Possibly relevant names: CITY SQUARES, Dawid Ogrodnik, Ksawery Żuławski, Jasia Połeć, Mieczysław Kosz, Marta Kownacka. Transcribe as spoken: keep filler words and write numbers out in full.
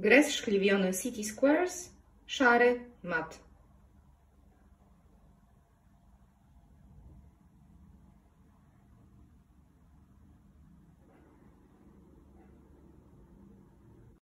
Gres szkliwiony City Squares, szary mat.